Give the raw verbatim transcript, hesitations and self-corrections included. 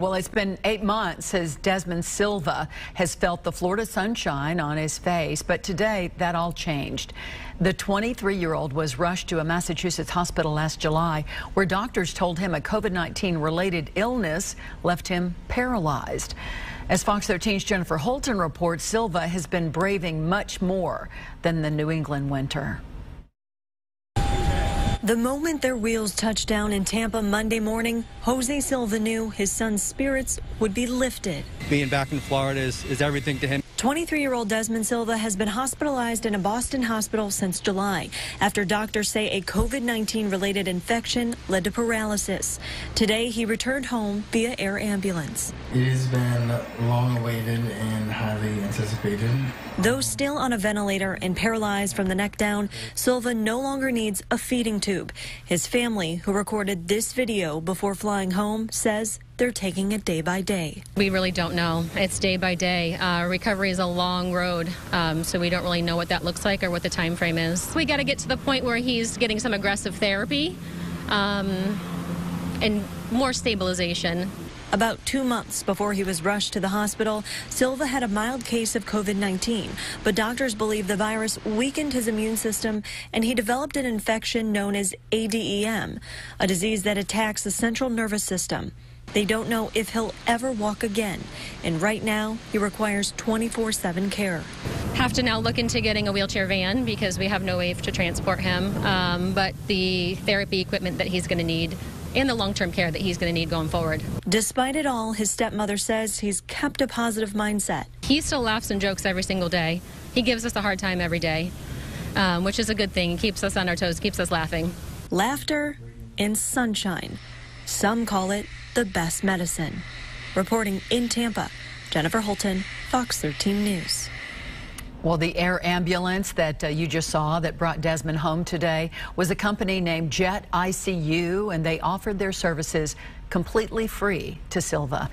Well, it's been eight months since Desmond Silva has felt the Florida sunshine on his face, but today that all changed. The twenty-three-year-old was rushed to a Massachusetts hospital last July, where doctors told him a COVID nineteen related illness left him paralyzed. As Fox thirteen's Jennifer Holton reports, Silva has been braving much more than the New England winter. The moment their wheels touched down in Tampa Monday morning, Jose Silva knew his son's spirits would be lifted. Being back in Florida is, is everything to him. twenty-three-year-old Desmond Silva has been hospitalized in a Boston hospital since July after doctors say a COVID nineteen related infection led to paralysis. Today, he returned home via air ambulance. It has been long awaited and highly anticipated. Though still on a ventilator and paralyzed from the neck down, Silva no longer needs a feeding tube. His family, who recorded this video before flying home, says they're taking it day by day. We really don't know. It's day by day. Uh, recovery is a long road, um, so we don't really know what that looks like or what the time frame is. We got to get to the point where he's getting some aggressive therapy um, and more stabilization. About two months before he was rushed to the hospital, Silva had a mild case of COVID nineteen, but doctors believe the virus weakened his immune system and he developed an infection known as A D E M, a disease that attacks the central nervous system. They don't know if he'll ever walk again, and right now he requires twenty-four seven care. Have to now look into getting a wheelchair van because we have no way to transport him, um, but the therapy equipment that he's going to need and the long-term care that he's going to need going forward. Despite it all, his stepmother says he's kept a positive mindset. He still laughs and jokes every single day. He gives us a hard time every day, um, which is a good thing. Keeps us on our toes, keeps us laughing. Laughter and sunshine. Some call it the best medicine. Reporting in Tampa, Jennifer Holton, Fox thirteen News. Well, the air ambulance that uh, you just saw that brought Desmond home today was a company named Jet I C U, and they offered their services completely free to Silva.